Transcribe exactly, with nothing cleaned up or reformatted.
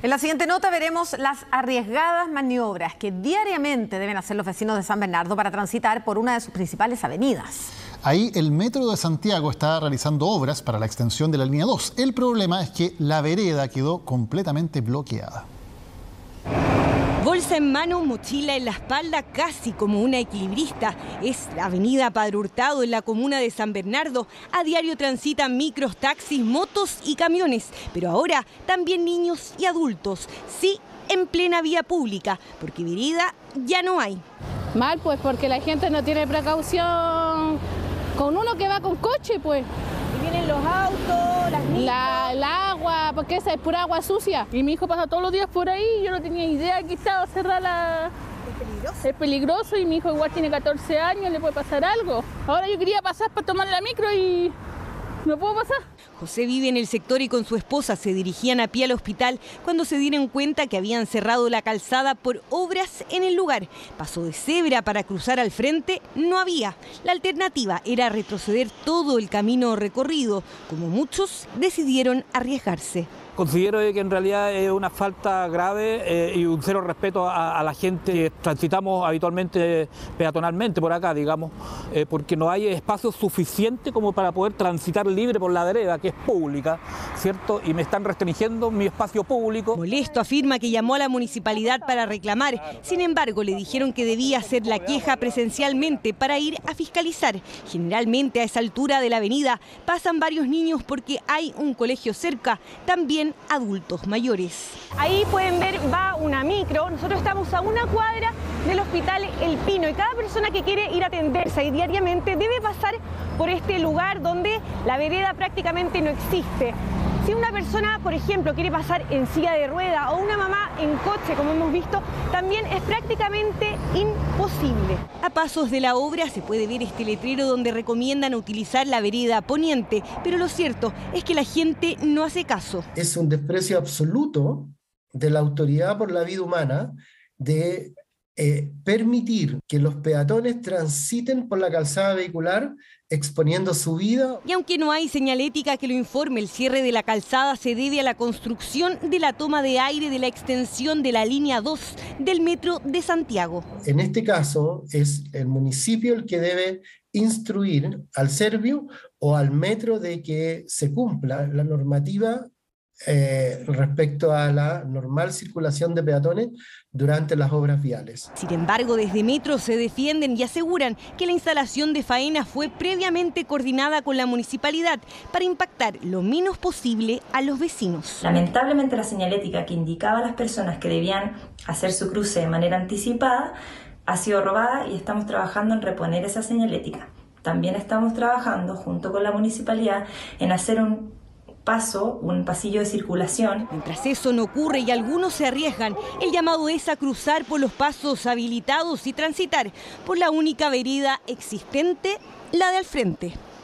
En la siguiente nota veremos las arriesgadas maniobras que diariamente deben hacer los vecinos de San Bernardo para transitar por una de sus principales avenidas. Ahí el Metro de Santiago está realizando obras para la extensión de la línea dos. El problema es que la vereda quedó completamente bloqueada. Bolsa en mano, mochila en la espalda, casi como una equilibrista. Es la avenida Padre Hurtado en la comuna de San Bernardo. A diario transitan micros, taxis, motos y camiones. Pero ahora también niños y adultos. Sí, en plena vía pública, porque vereda ya no hay. Mal, pues, porque la gente no tiene precaución con uno que va con coche, pues. Y vienen los autos, las niñas. La, el agua, porque esa es pura agua sucia. Y mi hijo pasa todos los días por ahí, yo no tenía idea que estaba cerrada la... Es peligroso. Es peligroso y mi hijo igual tiene catorce años, le puede pasar algo. Ahora yo quería pasar para tomar la micro y... no puedo pasar. José vive en el sector y con su esposa se dirigían a pie al hospital cuando se dieron cuenta que habían cerrado la calzada por obras en el lugar. Paso de cebra para cruzar al frente no había. La alternativa era retroceder todo el camino recorrido. Como muchos, decidieron arriesgarse. Considero que en realidad es una falta grave eh, y un cero respeto a, a la gente que transitamos habitualmente peatonalmente por acá, digamos, eh, porque no hay espacio suficiente como para poder transitar libre por la vereda, que es pública, ¿cierto? Y me están restringiendo mi espacio público. Molesto, afirma que llamó a la municipalidad para reclamar. Sin embargo, le dijeron que debía hacer la queja presencialmente para ir a fiscalizar. Generalmente a esa altura de la avenida pasan varios niños porque hay un colegio cerca, también adultos mayores. Ahí pueden ver, va una micro. Nosotros estamos a una cuadra del hospital El Pino y cada persona que quiere ir a atenderse y diariamente debe pasar por este lugar donde la vereda prácticamente no existe. Si una persona, por ejemplo, quiere pasar en silla de rueda o una mamá en coche, como hemos visto, también es prácticamente imposible. A pasos de la obra se puede ver este letrero donde recomiendan utilizar la vereda poniente, pero lo cierto es que la gente no hace caso. Es un desprecio absoluto de la autoridad por la vida humana de eh, permitir que los peatones transiten por la calzada vehicular exponiendo su vida. Y aunque no hay señalética que lo informe, el cierre de la calzada se debe a la construcción de la toma de aire de la extensión de la línea dos del Metro de Santiago. En este caso es el municipio el que debe instruir al Serviu o al Metro de que se cumpla la normativa Eh, respecto a la normal circulación de peatones durante las obras viales. Sin embargo, desde Metro se defienden y aseguran que la instalación de faena fue previamente coordinada con la municipalidad para impactar lo menos posible a los vecinos. Lamentablemente, la señalética que indicaba a las personas que debían hacer su cruce de manera anticipada ha sido robada y estamos trabajando en reponer esa señalética. También estamos trabajando junto con la municipalidad en hacer un paso, un pasillo de circulación. Mientras eso no ocurre y algunos se arriesgan, el llamado es a cruzar por los pasos habilitados y transitar por la única vereda existente, la de al frente.